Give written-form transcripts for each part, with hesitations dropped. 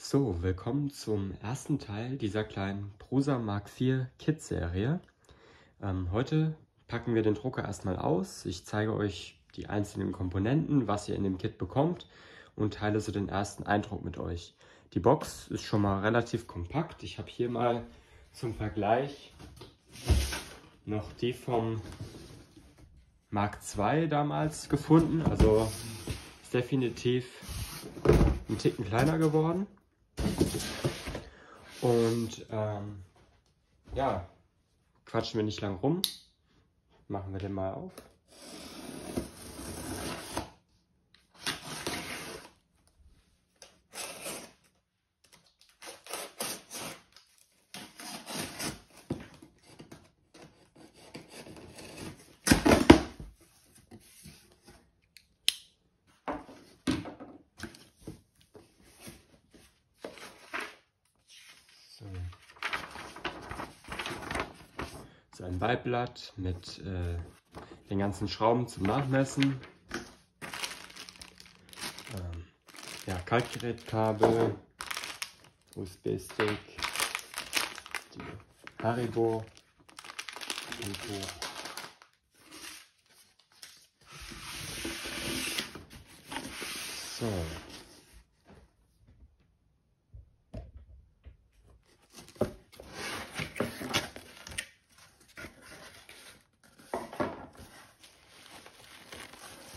So, willkommen zum ersten Teil dieser kleinen Prusa MK4 Kit Serie. Heute packen wir den Drucker erstmal aus. Ich zeige euch die einzelnen Komponenten, was ihr in dem Kit bekommt und teile so den ersten Eindruck mit euch. Die Box ist schon mal relativ kompakt. Ich habe hier mal zum Vergleich noch die vom Mark II damals gefunden. Also ist definitiv ein Ticken kleiner geworden. Und ja, quatschen wir nicht lang rum. Machen wir den mal auf. Ein Beiblatt mit den ganzen Schrauben zum Nachmessen, ja, Kaltgerätkabel, USB-Stick, die Haribo, so.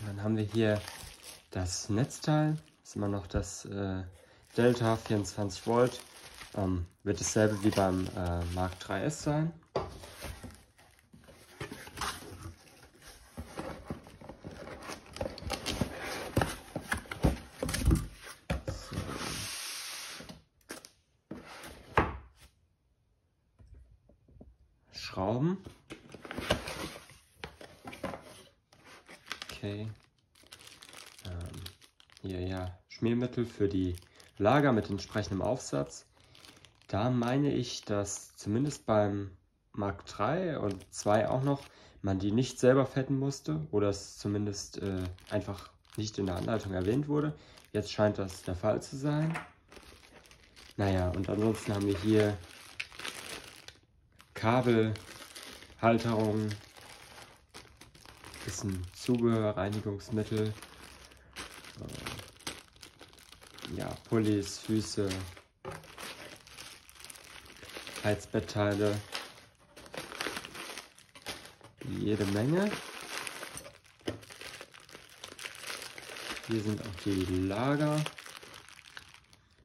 Dann haben wir hier das Netzteil, das ist immer noch das Delta 24 Volt, wird dasselbe wie beim Mark 3S sein. So. Schrauben. Okay. Hier ja, Schmiermittel für die Lager mit entsprechendem Aufsatz. Da meine ich, dass zumindest beim Mark III und II auch noch man die nicht selber fetten musste oder es zumindest einfach nicht in der Anleitung erwähnt wurde. Jetzt scheint das der Fall zu sein. Naja, und ansonsten haben wir hier Kabel, Halterungen, bisschen Zubehör, Reinigungsmittel, ja, Pullis, Füße, Heizbettteile, jede Menge. Hier sind auch die Lager.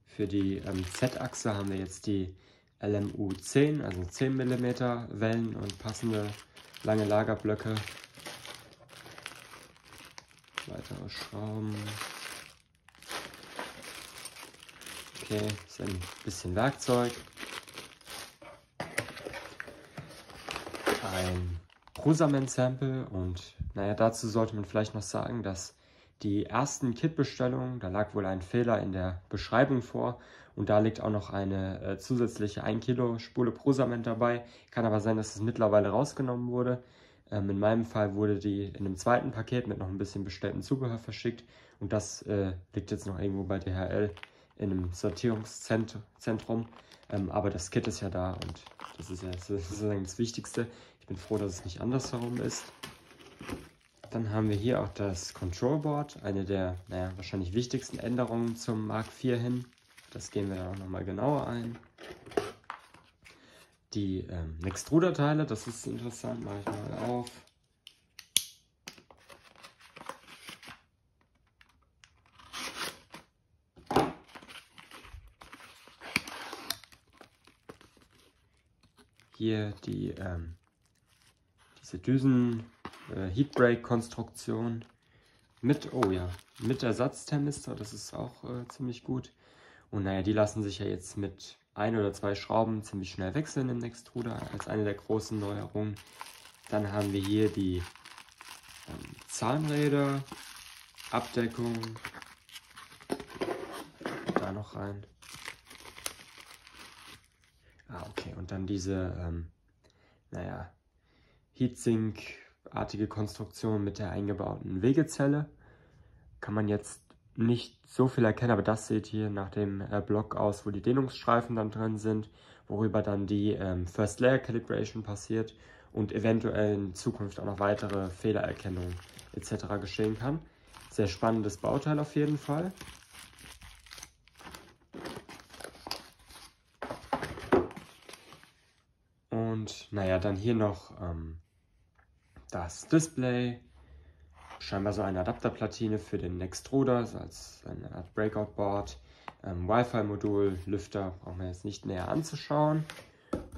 Für die Z-Achse haben wir jetzt die LMU10, also 10 mm Wellen und passende lange Lagerblöcke. Weitere Schrauben. Okay, ist ein bisschen Werkzeug. Ein Prusament-Sample und naja, dazu sollte man vielleicht noch sagen, dass die ersten Kit-Bestellungen, da lag wohl ein Fehler in der Beschreibung vor und da liegt auch noch eine zusätzliche 1 Kilo Spule Prusament dabei. Kann aber sein, dass es mittlerweile rausgenommen wurde. In meinem Fall wurde die in einem zweiten Paket mit noch ein bisschen bestelltem Zubehör verschickt und das liegt jetzt noch irgendwo bei DHL in einem Sortierungszentrum. Aber das Kit ist ja da und das ist ja sozusagen das Wichtigste. Ich bin froh, dass es nicht andersherum ist. Dann haben wir hier auch das Control Board, eine der wahrscheinlich wichtigsten Änderungen zum Mark IV hin. Das gehen wir dann auch nochmal genauer ein. Die Nextruder Teile, das ist interessant, mache ich mal auf. Hier die diese Düsen Heatbrake Konstruktion mit mit Ersatzthermistor, das ist auch ziemlich gut. Und naja, die lassen sich ja jetzt mit 1 oder 2 Schrauben ziemlich schnell wechseln im Nextruder als eine der großen Neuerungen. Dann haben wir hier die Zahnräder, Abdeckung, da noch rein. Ah, okay, und dann diese, naja, Heatsink-artige Konstruktion mit der eingebauten Wegezelle. Kann man jetzt nicht so viel erkennen, aber das seht ihr nach dem Block aus, wo die Dehnungsstreifen dann drin sind, worüber dann die First Layer Calibration passiert und eventuell in Zukunft auch noch weitere Fehlererkennung etc. geschehen kann. Sehr spannendes Bauteil auf jeden Fall. Und naja, dann hier noch das Display. Scheinbar so eine Adapterplatine für den Nextruder, also als eine Art Breakout-Board, Wi-Fi-Modul, Lüfter, brauchen wir jetzt nicht näher anzuschauen.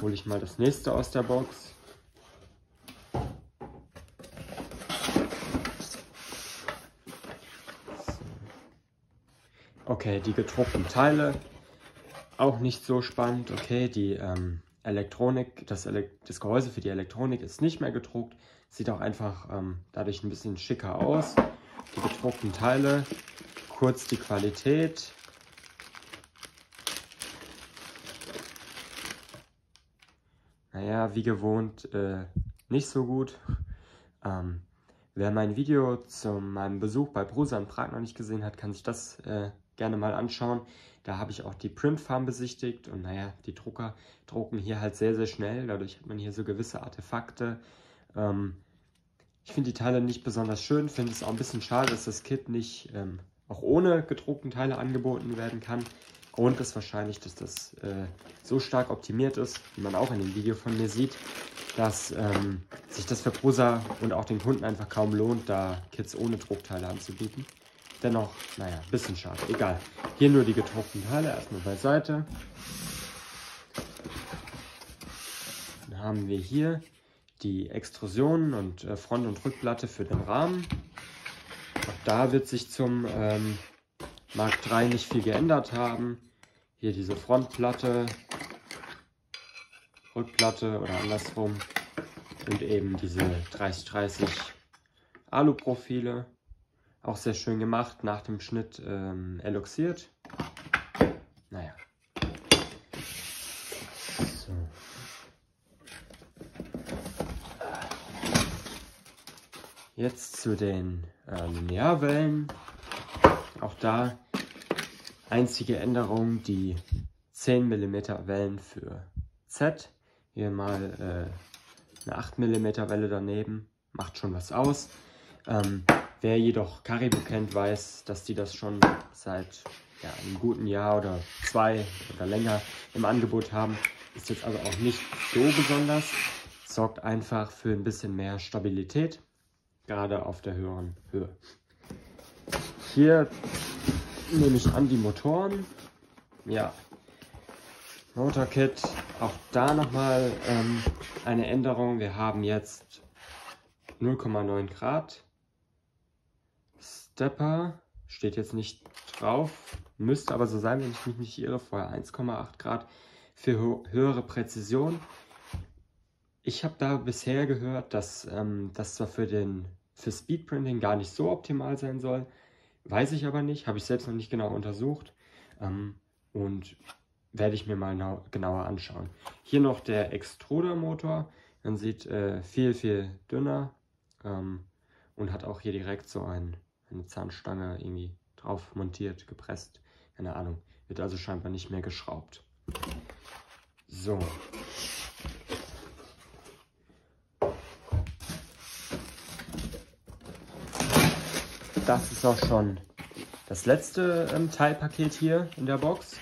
Hole ich mal das nächste aus der Box. So. Okay, die gedruckten Teile, auch nicht so spannend. Okay, die Elektronik, das Gehäuse für die Elektronik ist nicht mehr gedruckt. Sieht auch einfach dadurch ein bisschen schicker aus. Die gedruckten Teile, kurz die Qualität. Naja, wie gewohnt nicht so gut. Wer mein Video zu meinem Besuch bei Prusa in Prag noch nicht gesehen hat, kann sich das gerne mal anschauen. Da habe ich auch die Printfarm besichtigt und naja, die Drucker drucken hier halt sehr, sehr schnell. Dadurch hat man hier so gewisse Artefakte. Ich finde die Teile nicht besonders schön, finde es auch ein bisschen schade, dass das Kit nicht auch ohne gedruckten Teile angeboten werden kann. Grund ist wahrscheinlich, dass das so stark optimiert ist, wie man auch in dem Video von mir sieht, dass sich das für Prusa und auch den Kunden einfach kaum lohnt, da Kits ohne Druckteile anzubieten. Dennoch, naja, ein bisschen schade, egal. Hier nur die gedruckten Teile erstmal beiseite. Dann haben wir hier die Extrusionen und Front- und Rückplatte für den Rahmen. Auch da wird sich zum Mark III nicht viel geändert haben. Hier diese Frontplatte, Rückplatte oder andersrum und eben diese 30-30 Aluprofile. Auch sehr schön gemacht, nach dem Schnitt eloxiert. Naja. So. Jetzt zu den Linearwellen. Auch da einzige Änderung, die 10 mm Wellen für Z. Hier mal eine 8 mm Welle daneben. Macht schon was aus. Wer jedoch Caribou kennt, weiß, dass die das schon seit einem guten Jahr oder zwei oder länger im Angebot haben. Ist jetzt also auch nicht so besonders. Sorgt einfach für ein bisschen mehr Stabilität. Gerade auf der höheren Höhe. Hier nehme ich an die Motoren. Ja, Motorkit, auch da nochmal eine Änderung. Wir haben jetzt 0,9 Grad. Stepper, steht jetzt nicht drauf, müsste aber so sein, wenn ich mich nicht irre. Vorher 1,8 Grad für höhere Präzision. Ich habe da bisher gehört, dass das zwar für Speedprinting gar nicht so optimal sein soll, weiß ich aber nicht, habe ich selbst noch nicht genau untersucht und werde ich mir mal genauer anschauen. Hier noch der Extrudermotor, man sieht viel, viel dünner und hat auch hier direkt so eine Zahnstange irgendwie drauf montiert, gepresst, keine Ahnung, wird also scheinbar nicht mehr geschraubt. So. Das ist auch schon das letzte Teilpaket hier in der Box.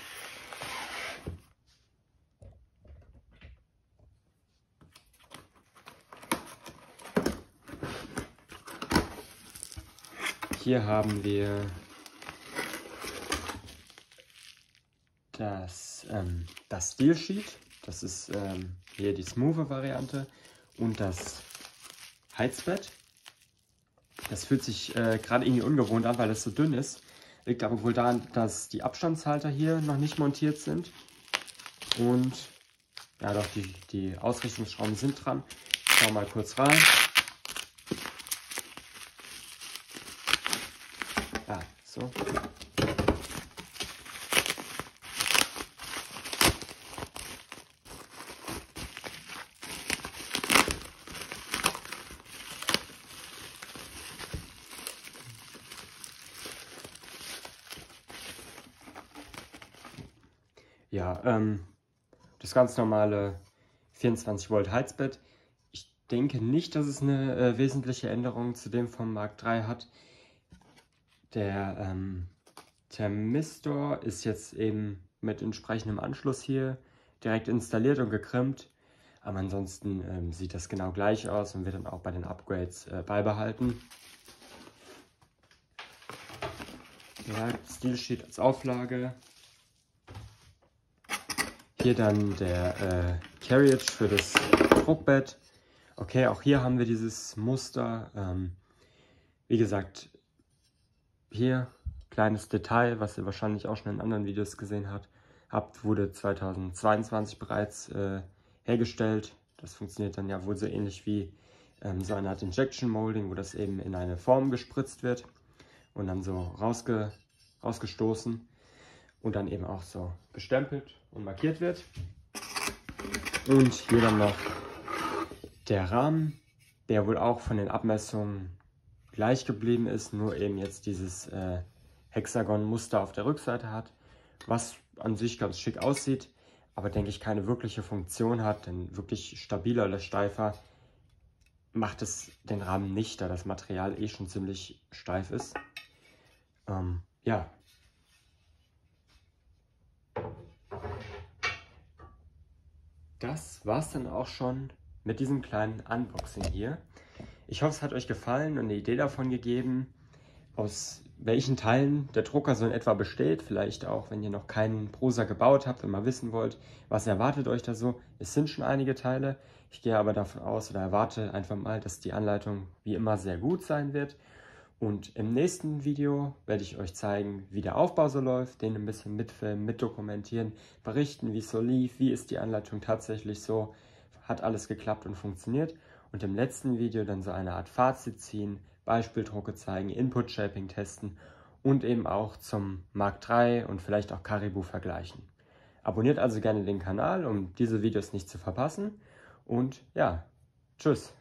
Hier haben wir das Steel Sheet. Das ist hier die smooth Variante und das Heizbett. Das fühlt sich gerade irgendwie ungewohnt an, weil das so dünn ist. Liegt aber wohl daran, dass die Abstandshalter hier noch nicht montiert sind. Und ja doch, die Ausrichtungsschrauben sind dran. Schau mal kurz rein. Ah, so. Ja, das ganz normale 24 Volt Heizbett. Ich denke nicht, dass es eine wesentliche Änderung zu dem vom Mark III hat. Der Thermistor ist jetzt eben mit entsprechendem Anschluss hier direkt installiert und gekrimpt. Aber ansonsten sieht das genau gleich aus und wird dann auch bei den Upgrades beibehalten. Ja, Steelsheet als Auflage. Hier dann der Carriage für das Druckbett. Okay, auch hier haben wir dieses Muster. Wie gesagt, hier kleines Detail, was ihr wahrscheinlich auch schon in anderen Videos gesehen habt, wurde 2022 bereits hergestellt. Das funktioniert dann ja wohl so ähnlich wie so eine Art Injection Molding, wo das eben in eine Form gespritzt wird und dann so rausgestoßen und dann eben auch so gestempelt und markiert wird. Und hier dann noch der Rahmen, der wohl auch von den Abmessungen gleich geblieben ist, nur eben jetzt dieses Hexagon-Muster auf der Rückseite hat, was an sich ganz schick aussieht, aber denke ich keine wirkliche Funktion hat, denn wirklich stabiler oder steifer macht es den Rahmen nicht, da das Material eh schon ziemlich steif ist. Ja. Das war's dann auch schon mit diesem kleinen Unboxing hier. Ich hoffe, es hat euch gefallen und eine Idee davon gegeben, aus welchen Teilen der Drucker so in etwa besteht. Vielleicht auch, wenn ihr noch keinen Prusa gebaut habt und mal wissen wollt, was erwartet euch da so. Es sind schon einige Teile. Ich gehe aber davon aus oder erwarte einfach mal, dass die Anleitung wie immer sehr gut sein wird. Und im nächsten Video werde ich euch zeigen, wie der Aufbau so läuft, den ein bisschen mitfilmen, mitdokumentieren, berichten, wie es so lief, wie ist die Anleitung tatsächlich so, hat alles geklappt und funktioniert. Und im letzten Video dann so eine Art Fazit ziehen, Beispieldrucke zeigen, Input-Shaping testen und eben auch zum Mark III und vielleicht auch Caribou vergleichen. Abonniert also gerne den Kanal, um diese Videos nicht zu verpassen. Und ja, tschüss!